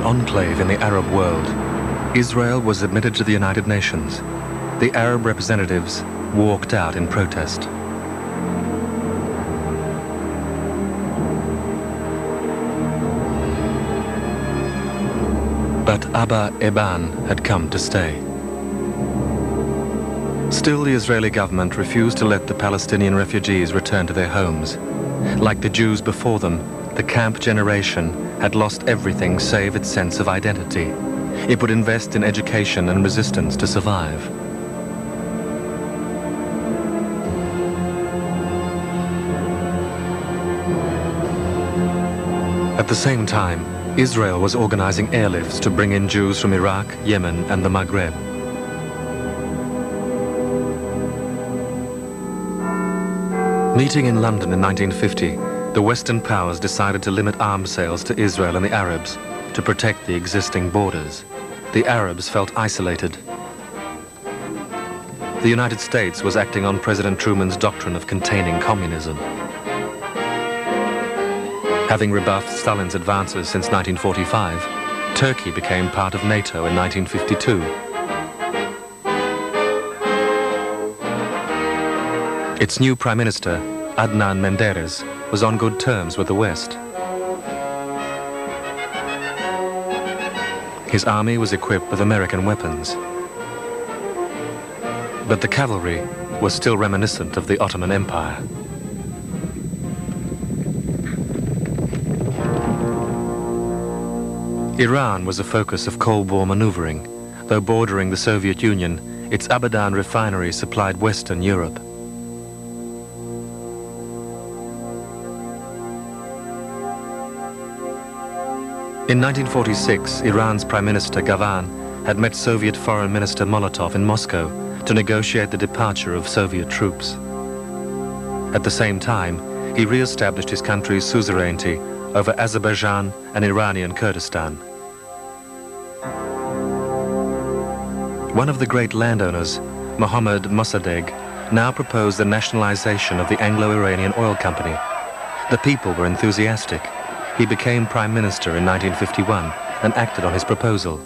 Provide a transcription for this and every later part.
an enclave in the Arab world, Israel was admitted to the United Nations. The Arab representatives walked out in protest. But Abba Eban had come to stay. Still, the Israeli government refused to let the Palestinian refugees return to their homes. Like the Jews before them, the camp generation had lost everything save its sense of identity. It would invest in education and resistance to survive. At the same time, Israel was organizing airlifts to bring in Jews from Iraq, Yemen, and the Maghreb. Meeting in London in 1950, the Western powers decided to limit arms sales to Israel and the Arabs to protect the existing borders. The Arabs felt isolated. The United States was acting on President Truman's doctrine of containing communism. Having rebuffed Stalin's advances since 1945, Turkey became part of NATO in 1952. Its new Prime Minister, Adnan Menderes, was on good terms with the West. His army was equipped with American weapons. But the cavalry was still reminiscent of the Ottoman Empire. Iran was a focus of Cold War maneuvering. Though bordering the Soviet Union, its Abadan refinery supplied Western Europe. In 1946, Iran's Prime Minister Ghavam had met Soviet Foreign Minister Molotov in Moscow to negotiate the departure of Soviet troops. At the same time, he re-established his country's suzerainty over Azerbaijan and Iranian Kurdistan. One of the great landowners, Mohammad Mossadegh, now proposed the nationalization of the Anglo-Iranian Oil Company. The people were enthusiastic. He became Prime Minister in 1951 and acted on his proposal.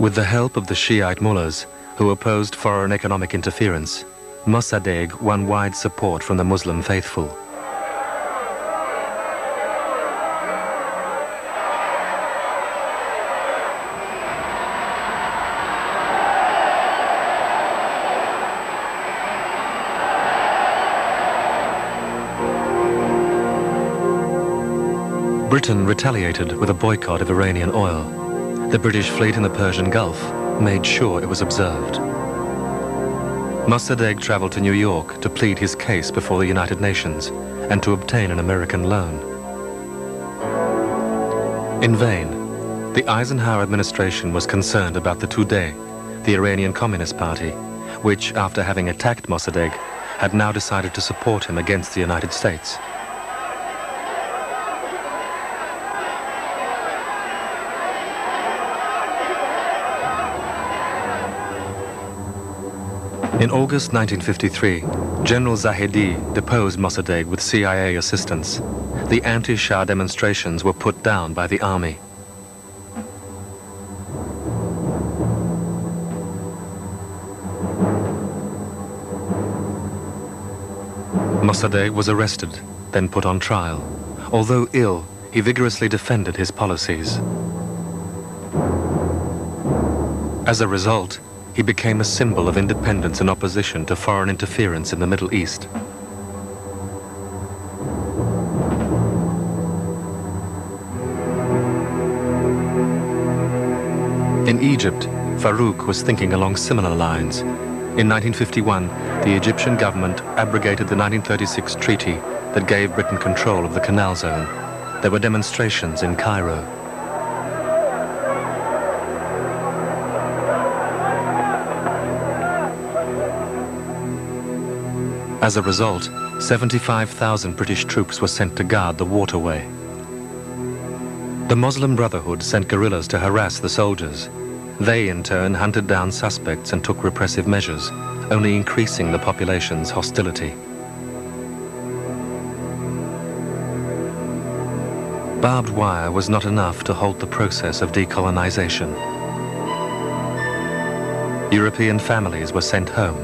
With the help of the Shiite mullahs, who opposed foreign economic interference, Mossadegh won wide support from the Muslim faithful. Britain retaliated with a boycott of Iranian oil. The British fleet in the Persian Gulf made sure it was observed. Mossadegh traveled to New York to plead his case before the United Nations and to obtain an American loan. In vain, the Eisenhower administration was concerned about the Tudeh, the Iranian Communist Party, which, after having attacked Mossadegh, had now decided to support him against the United States. In August 1953, General Zahedi deposed Mossadegh with CIA assistance. The anti-Shah demonstrations were put down by the army. Mossadegh was arrested, then put on trial. Although ill, he vigorously defended his policies. As a result, he became a symbol of independence and opposition to foreign interference in the Middle East. In Egypt, Farouk was thinking along similar lines. In 1951, the Egyptian government abrogated the 1936 treaty that gave Britain control of the Canal Zone. There were demonstrations in Cairo. As a result, 75,000 British troops were sent to guard the waterway. The Muslim Brotherhood sent guerrillas to harass the soldiers. They, in turn, hunted down suspects and took repressive measures, only increasing the population's hostility. barbed wire was not enough to halt the process of decolonization. European families were sent home.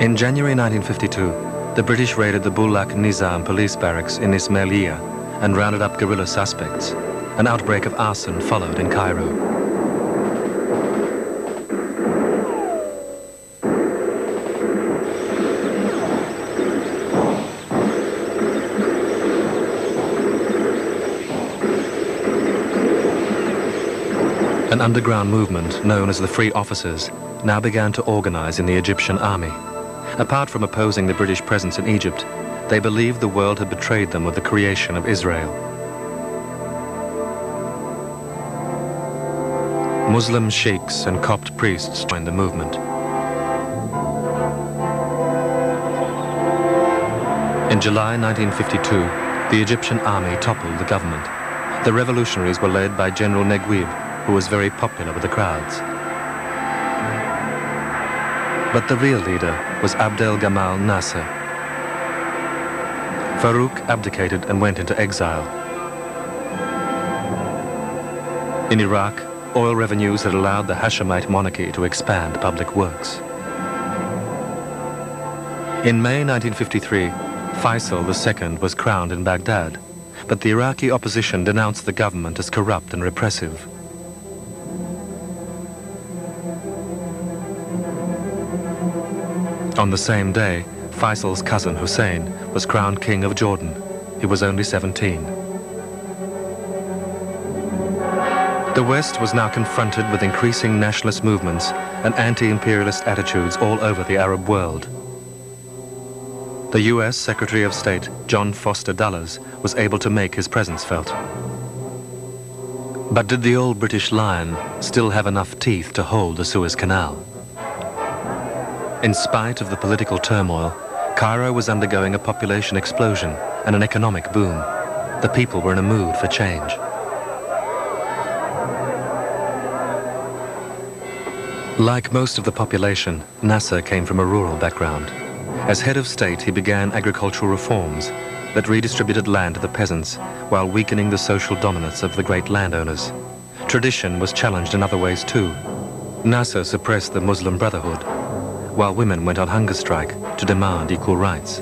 In January 1952, the British raided the Bulak Nizam police barracks in Ismailia and rounded up guerrilla suspects. An outbreak of arson followed in Cairo. An underground movement known as the Free Officers now began to organize in the Egyptian army. Apart from opposing the British presence in Egypt, they believed the world had betrayed them with the creation of Israel. Muslim sheikhs and Copt priests joined the movement. In July 1952, the Egyptian army toppled the government. The revolutionaries were led by General Neguib, who was very popular with the crowds. But the real leader was Abdel Gamal Nasser. Farouk abdicated and went into exile. In Iraq, oil revenues had allowed the Hashemite monarchy to expand public works. In May 1953, Faisal II was crowned in Baghdad, but the Iraqi opposition denounced the government as corrupt and repressive. On the same day, Faisal's cousin Hussein was crowned king of Jordan. He was only 17. The West was now confronted with increasing nationalist movements and anti-imperialist attitudes all over the Arab world. The US Secretary of State, John Foster Dulles, was able to make his presence felt. But did the old British lion still have enough teeth to hold the Suez Canal? In spite of the political turmoil, Cairo was undergoing a population explosion and an economic boom. The people were in a mood for change. Like most of the population, Nasser came from a rural background. As head of state, he began agricultural reforms that redistributed land to the peasants while weakening the social dominance of the great landowners. Tradition was challenged in other ways too. Nasser suppressed the Muslim Brotherhood, while women went on hunger strike to demand equal rights.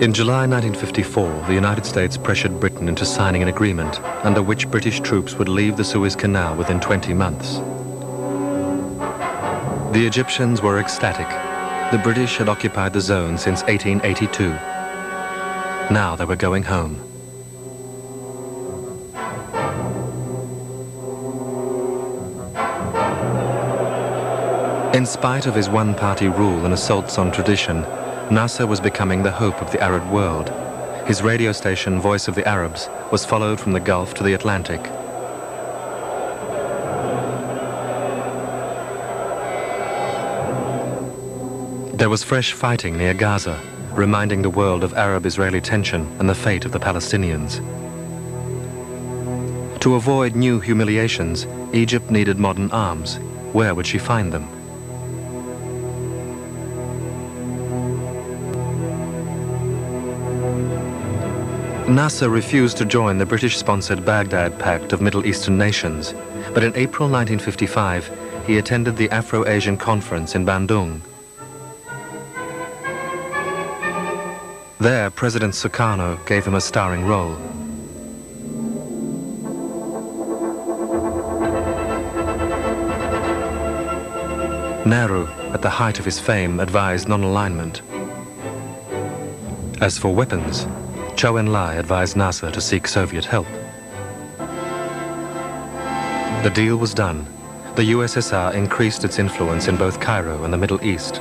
In July 1954, the United States pressured Britain into signing an agreement under which British troops would leave the Suez Canal within 20 months. The Egyptians were ecstatic. The British had occupied the zone since 1882. Now they were going home. In spite of his one-party rule and assaults on tradition, Nasser was becoming the hope of the Arab world. His radio station, Voice of the Arabs, was followed from the Gulf to the Atlantic. There was fresh fighting near Gaza, reminding the world of Arab-Israeli tension and the fate of the Palestinians. To avoid new humiliations, Egypt needed modern arms. Where would she find them? Nasser refused to join the British-sponsored Baghdad Pact of Middle Eastern Nations, but in April 1955, he attended the Afro-Asian Conference in Bandung. There, President Sukarno gave him a starring role. Nehru, at the height of his fame, advised non-alignment. As for weapons, Zhou Enlai advised Nasser to seek Soviet help. The deal was done. The USSR increased its influence in both Cairo and the Middle East.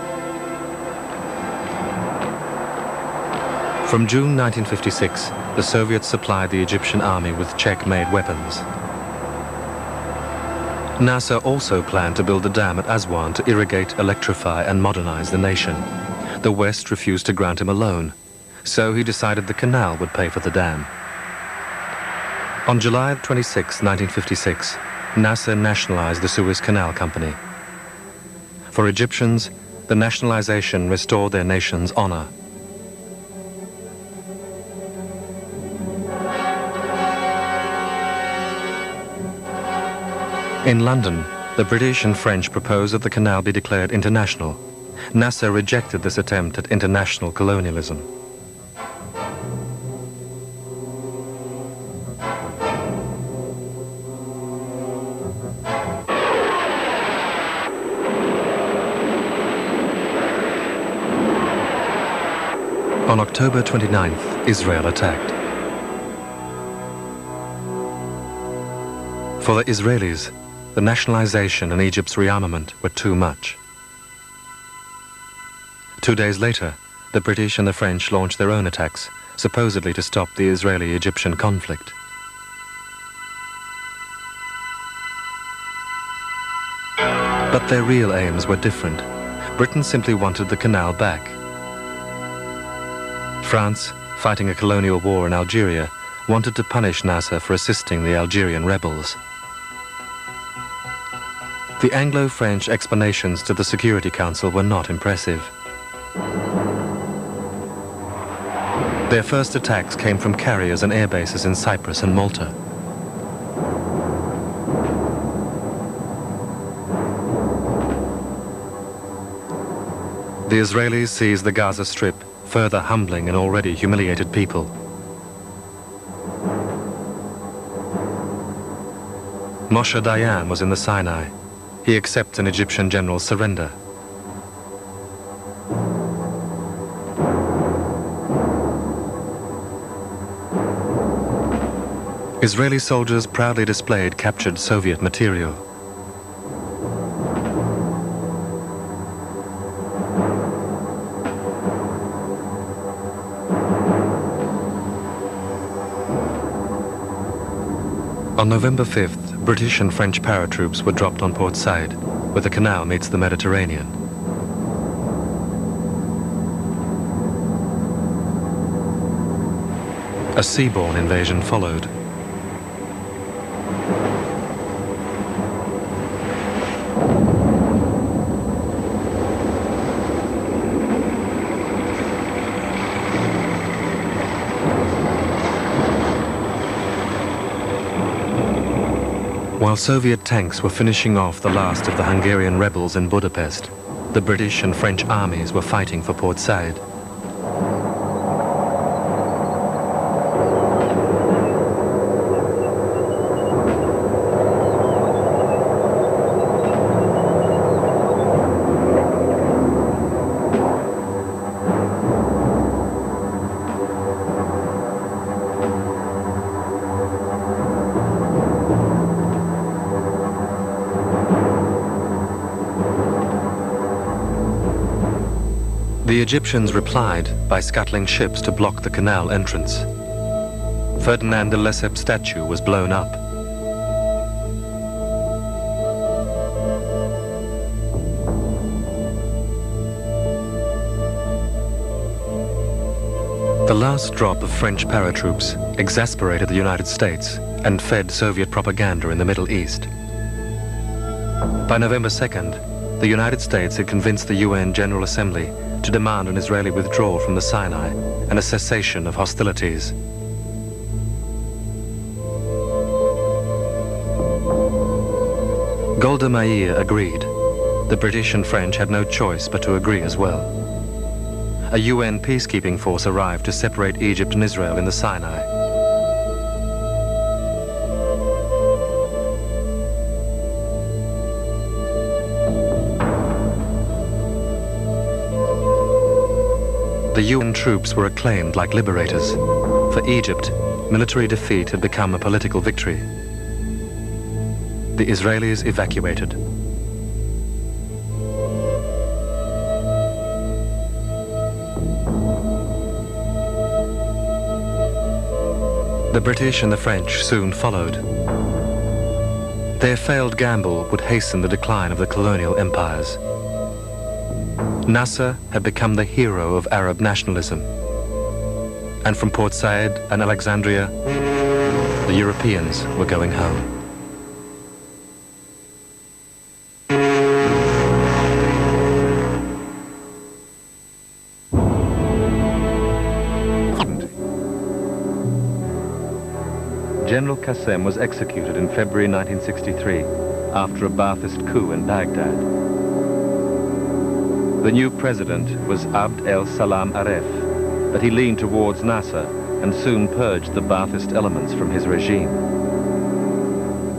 From June 1956, the Soviets supplied the Egyptian army with Czech-made weapons. Nasser also planned to build a dam at Aswan to irrigate, electrify, and modernize the nation. The West refused to grant him a loan. So he decided the canal would pay for the dam. On July 26, 1956, Nasser nationalized the Suez Canal Company, For Egyptians, the nationalization restored their nation's honor. In London, the British and French proposed that the canal be declared international. Nasser rejected this attempt at international colonialism. On October 29th, Israel attacked. For the Israelis, the nationalization and Egypt's rearmament were too much. 2 days later, the British and the French launched their own attacks, supposedly to stop the Israeli-Egyptian conflict. But their real aims were different. Britain simply wanted the canal back. France, fighting a colonial war in Algeria, wanted to punish Nasser for assisting the Algerian rebels. The Anglo-French explanations to the Security Council were not impressive. Their first attacks came from carriers and air bases in Cyprus and Malta. The Israelis seized the Gaza Strip, further humbling an already humiliated people. Moshe Dayan was in the Sinai. He accepts an Egyptian general's surrender. Israeli soldiers proudly displayed captured Soviet material. On November 5th, British and French paratroops were dropped on Port Said, where the canal meets the Mediterranean. A seaborne invasion followed. While Soviet tanks were finishing off the last of the Hungarian rebels in Budapest, the British and French armies were fighting for Port Said. The Egyptians replied by scuttling ships to block the canal entrance. Ferdinand de Lesseps' statue was blown up. The last drop of French paratroops exasperated the United States and fed Soviet propaganda in the Middle East. By November 2nd, the United States had convinced the UN General Assembly to demand an Israeli withdrawal from the Sinai and a cessation of hostilities. Golda Meir agreed. The British and French had no choice but to agree as well. A UN peacekeeping force arrived to separate Egypt and Israel in the Sinai. The UN troops were acclaimed like liberators. For Egypt, military defeat had become a political victory. The Israelis evacuated. The British and the French soon followed. Their failed gamble would hasten the decline of the colonial empires. Nasser had become the hero of Arab nationalism. And from Port Said and Alexandria, the Europeans were going home. General Qassem was executed in February 1963 after a Ba'athist coup in Baghdad. The new president was Abd El Salam Aref, but he leaned towards Nasser and soon purged the Ba'athist elements from his regime.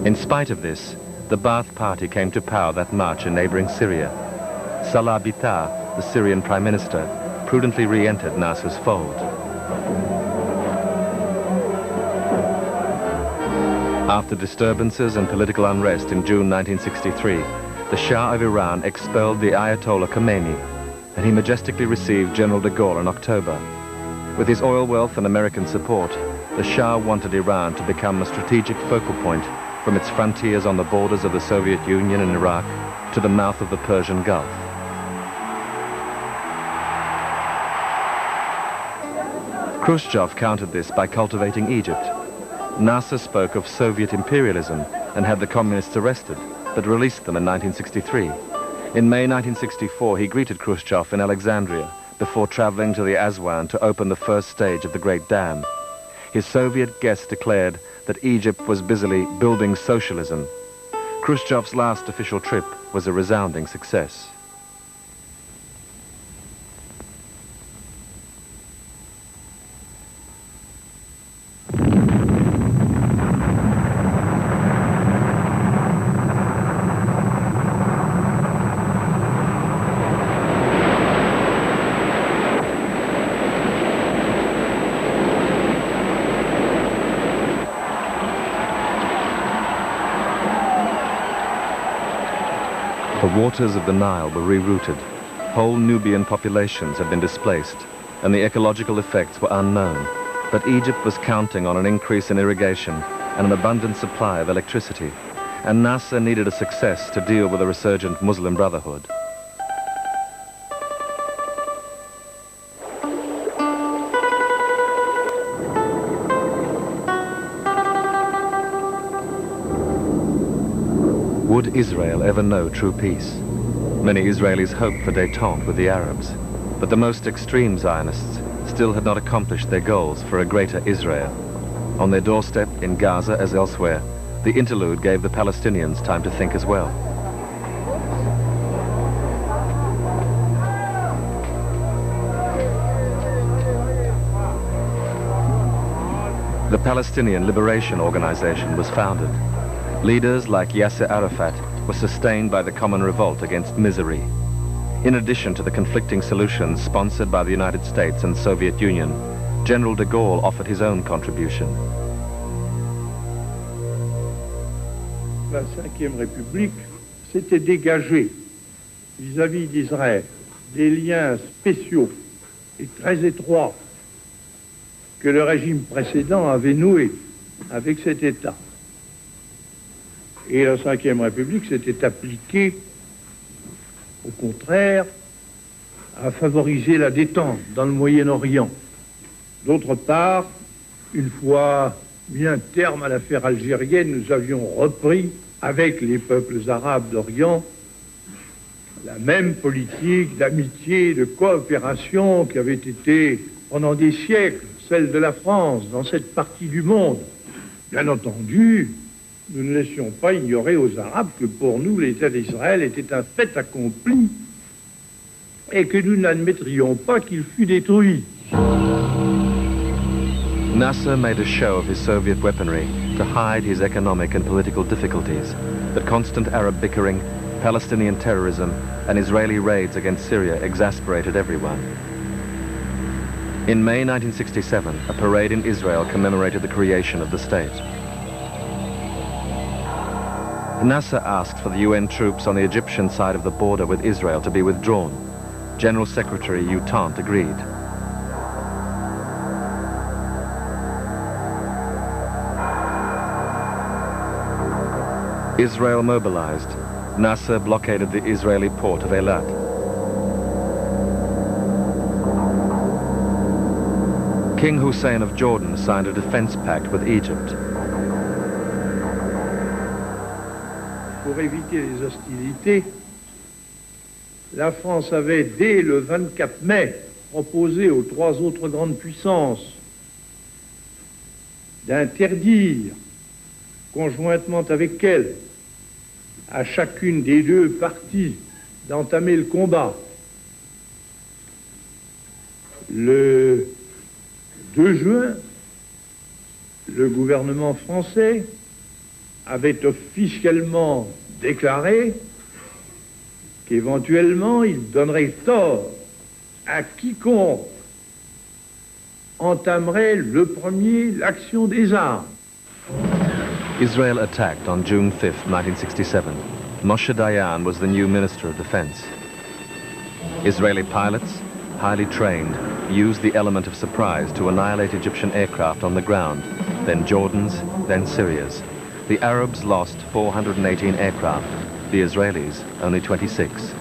In spite of this, the Ba'ath Party came to power that March in neighboring Syria. Salah al-Bitar, the Syrian prime minister, prudently re-entered Nasser's fold. After disturbances and political unrest in June 1963, the Shah of Iran expelled the Ayatollah Khomeini, and he majestically received General de Gaulle in October. With his oil wealth and American support, the Shah wanted Iran to become a strategic focal point from its frontiers on the borders of the Soviet Union and Iraq to the mouth of the Persian Gulf. Khrushchev countered this by cultivating Egypt. Nasser spoke of Soviet imperialism and had the communists arrested, but released them in 1963. In May 1964, he greeted Khrushchev in Alexandria before traveling to the Aswan to open the first stage of the Great Dam. His Soviet guest declared that Egypt was busily building socialism. Khrushchev's last official trip was a resounding success. Waters of the Nile were rerouted, whole Nubian populations had been displaced, and the ecological effects were unknown. But Egypt was counting on an increase in irrigation and an abundant supply of electricity, and Nasser needed a success to deal with a resurgent Muslim Brotherhood. Would Israel ever know true peace? Many Israelis hoped for détente with the Arabs, but the most extreme Zionists still had not accomplished their goals for a greater Israel. On their doorstep, in Gaza as elsewhere, the interlude gave the Palestinians time to think as well. The Palestinian Liberation Organization was founded. Leaders like Yasser Arafat were sustained by the common revolt against misery. In addition to the conflicting solutions sponsored by the United States and Soviet Union, General de Gaulle offered his own contribution. La Cinquième République s'était dégagée vis-à-vis d'Israël des liens spéciaux et très étroits que le régime précédent avait noués avec cet État. Et la Cinquième République s'était appliquée, au contraire, à favoriser la détente dans le Moyen-Orient. D'autre part, une fois mis un terme à l'affaire algérienne, nous avions repris, avec les peuples arabes d'Orient, la même politique d'amitié, de coopération qui avait été, pendant des siècles, celle de la France, dans cette partie du monde. Bien entendu, nous ne laissions pas ignorer aux Arabes que pour nous, l'État d'Israël était un fait accompli et que nous n'admettrions pas qu'il fût détruit. Nasser made a show of his Soviet weaponry to hide his economic and political difficulties, but constant Arab bickering, Palestinian terrorism, and Israeli raids against Syria exasperated everyone. In May 1967, a parade in Israel commemorated the creation of the state. Nasser asked for the UN troops on the Egyptian side of the border with Israel to be withdrawn. General Secretary Utant agreed. Israel mobilized. Nasser blockaded the Israeli port of Eilat. King Hussein of Jordan signed a defense pact with Egypt. Pour éviter les hostilités, la France avait, dès le 24 mai, proposé aux trois autres grandes puissances d'interdire conjointement avec elle, à chacune des deux parties d'entamer le combat. Le 2 juin, le gouvernement français avait officiellement déclaré qu'éventuellement il donnerait tort à quiconque entamerait le premier l'action des armes. Israel attacked on June 5, 1967. Moshe Dayan was the new Minister of Defense. Israeli pilots, highly trained, used the element of surprise to annihilate Egyptian aircraft on the ground, then Jordan's, then Syria's. The Arabs lost 418 aircraft, the Israelis only 26.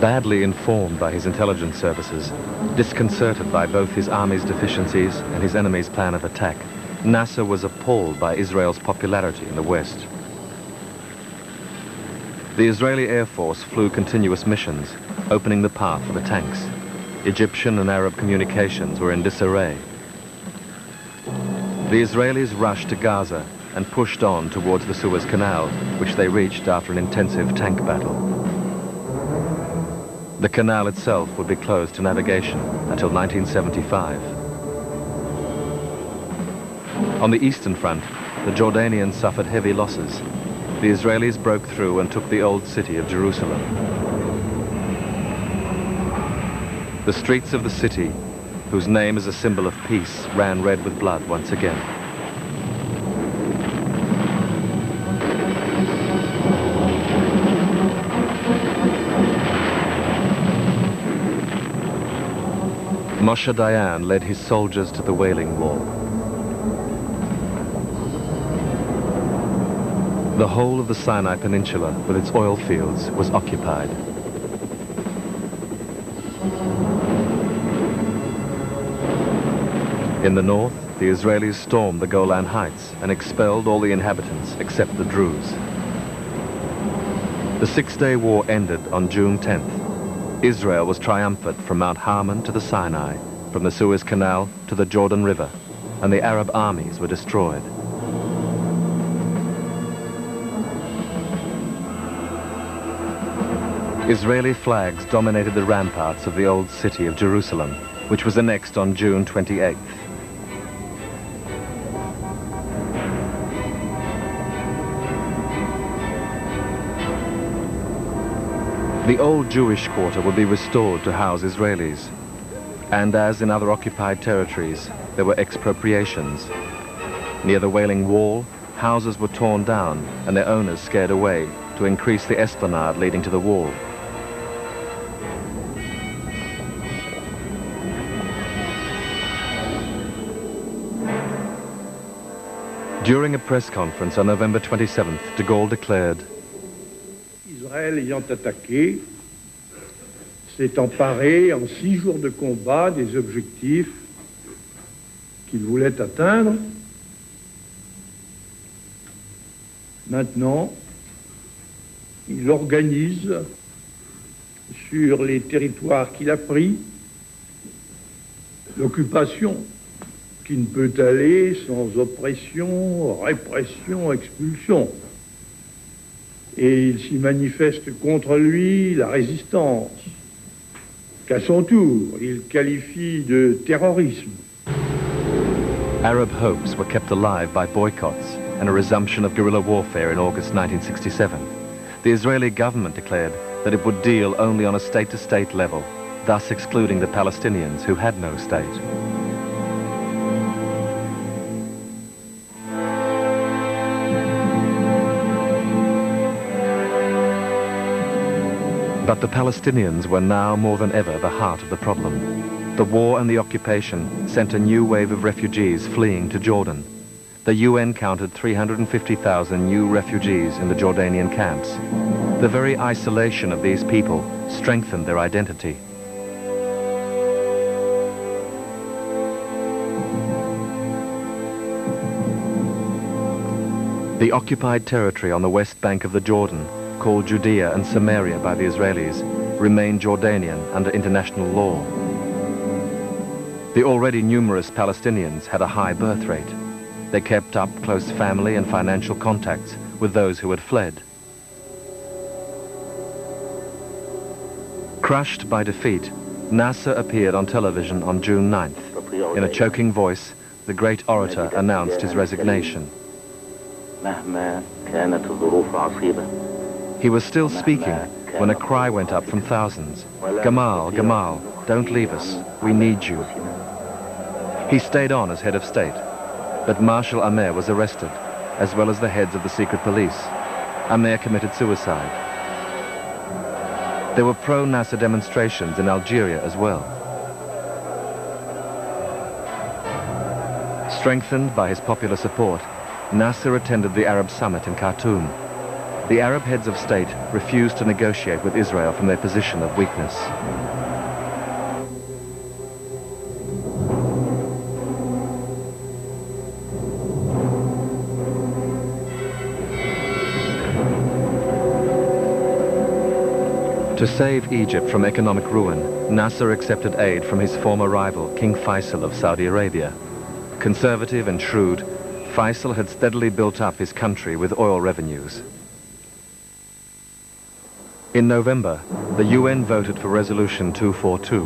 Badly informed by his intelligence services, disconcerted by both his army's deficiencies and his enemy's plan of attack, Nasser was appalled by Israel's popularity in the West. The Israeli Air Force flew continuous missions, opening the path for the tanks. Egyptian and Arab communications were in disarray. The Israelis rushed to Gaza and pushed on towards the Suez Canal, which they reached after an intensive tank battle. The canal itself would be closed to navigation until 1975. On the eastern front, the Jordanians suffered heavy losses. The Israelis broke through and took the old city of Jerusalem. The streets of the city, whose name is a symbol of peace, ran red with blood once again. Moshe Dayan led his soldiers to the Wailing Wall. The whole of the Sinai Peninsula, with its oil fields, was occupied. In the north, the Israelis stormed the Golan Heights and expelled all the inhabitants except the Druze. The Six-Day War ended on June 10th. Israel was triumphant from Mount Hermon to the Sinai, from the Suez Canal to the Jordan River, and the Arab armies were destroyed. Israeli flags dominated the ramparts of the old city of Jerusalem, which was annexed on June 28th. The old Jewish quarter would be restored to house Israelis. And as in other occupied territories, there were expropriations. Near the Wailing Wall, houses were torn down and their owners scared away to increase the esplanade leading to the wall. During a press conference on November 27th, de Gaulle declared, Israël ayant attaqué, s'est emparé en 6 jours de combat des objectifs qu'il voulait atteindre. Maintenant, il organise sur les territoires qu'il a pris l'occupation qui ne peut aller sans oppression, répression, expulsion. Et il s'y manifeste contre lui la résistance, qu'à son tour, il qualifie de terrorisme. Arab hopes were kept alive by boycotts and a resumption of guerrilla warfare in August 1967. The Israeli government declared that it would deal only on a state-to-state level, thus excluding the Palestinians who had no state. But the Palestinians were now more than ever the heart of the problem. The war and the occupation sent a new wave of refugees fleeing to Jordan. The UN counted 350,000 new refugees in the Jordanian camps. The very isolation of these people strengthened their identity. The occupied territory on the west bank of the Jordan, called Judea and Samaria by the Israelis, remained Jordanian under international law. The already numerous Palestinians had a high birth rate. They kept up close family and financial contacts with those who had fled. Crushed by defeat, Nasser appeared on television on June 9th. In a choking voice, the great orator announced his resignation. He was still speaking when a cry went up from thousands. Gamal, Gamal, don't leave us, we need you. He stayed on as head of state, but Marshal Amer was arrested, as well as the heads of the secret police. Amer committed suicide. There were pro-Nasser demonstrations in Algeria as well. Strengthened by his popular support, Nasser attended the Arab summit in Khartoum. The Arab heads of state refused to negotiate with Israel from their position of weakness. To save Egypt from economic ruin, Nasser accepted aid from his former rival, King Faisal of Saudi Arabia. Conservative and shrewd, Faisal had steadily built up his country with oil revenues. In November, the UN voted for Resolution 242,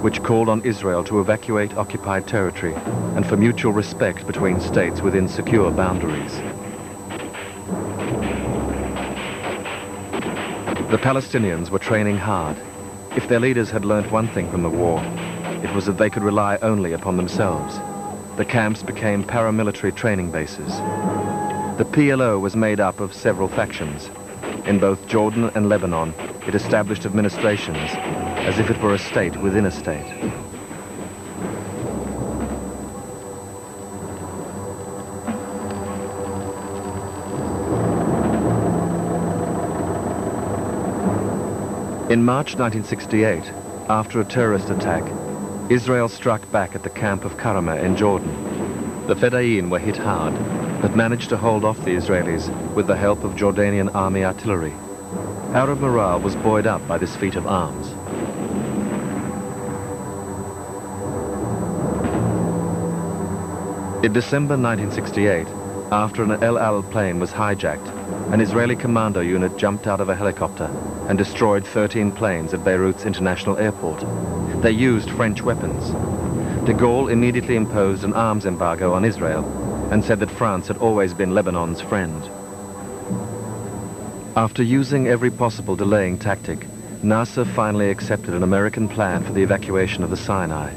which called on Israel to evacuate occupied territory and for mutual respect between states within secure boundaries. The Palestinians were training hard. If their leaders had learnt one thing from the war, it was that they could rely only upon themselves. The camps became paramilitary training bases. The PLO was made up of several factions. In both Jordan and Lebanon, it established administrations as if it were a state within a state. In March 1968, after a terrorist attack, Israel struck back at the camp of Karama in Jordan. The Fedayeen were hit hard, but managed to hold off the Israelis with the help of Jordanian army artillery. Arab morale was buoyed up by this feat of arms. In December 1968, after an El Al plane was hijacked, an Israeli commando unit jumped out of a helicopter and destroyed 13 planes at Beirut's international airport. They used French weapons. De Gaulle immediately imposed an arms embargo on Israel and said that France had always been Lebanon's friend. After using every possible delaying tactic, Nasser finally accepted an American plan for the evacuation of the Sinai.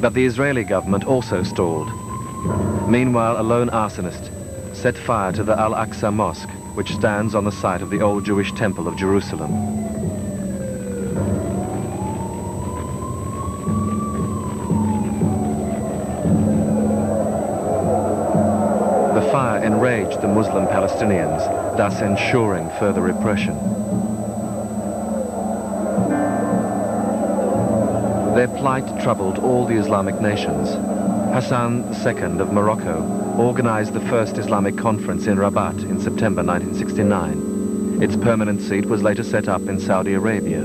But the Israeli government also stalled. Meanwhile, a lone arsonist set fire to the Al-Aqsa Mosque, which stands on the site of the old Jewish temple of Jerusalem. The Muslim Palestinians, thus ensuring further repression. Their plight troubled all the Islamic nations. Hassan II of Morocco organized the first Islamic conference in Rabat in September 1969. Its permanent seat was later set up in Saudi Arabia.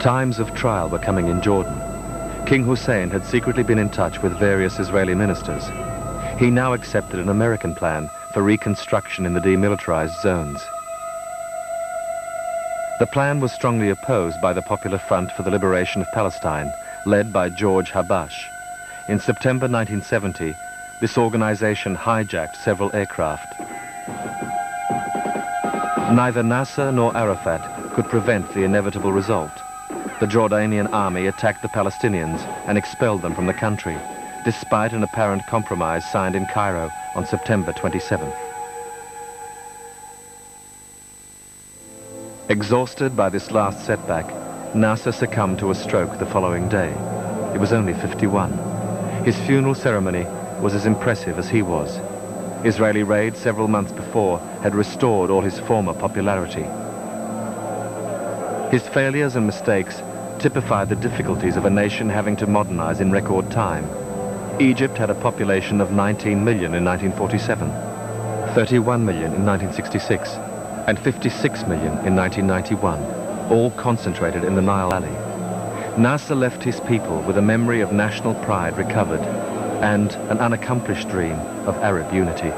Times of trial were coming in Jordan. King Hussein had secretly been in touch with various Israeli ministers. He now accepted an American plan for reconstruction in the demilitarized zones. The plan was strongly opposed by the Popular Front for the Liberation of Palestine, led by George Habash. In September 1970, this organization hijacked several aircraft. Neither Nasser nor Arafat could prevent the inevitable result. The Jordanian army attacked the Palestinians and expelled them from the country, despite an apparent compromise signed in Cairo on September 27th. Exhausted by this last setback, Nasser succumbed to a stroke the following day. He was only 51. His funeral ceremony was as impressive as he was. Israeli raids several months before had restored all his former popularity. His failures and mistakes typify the difficulties of a nation having to modernize in record time. Egypt had a population of 19 million in 1947, 31 million in 1966, and 56 million in 1991, all concentrated in the Nile Valley. Nasser left his people with a memory of national pride recovered and an unaccomplished dream of Arab unity.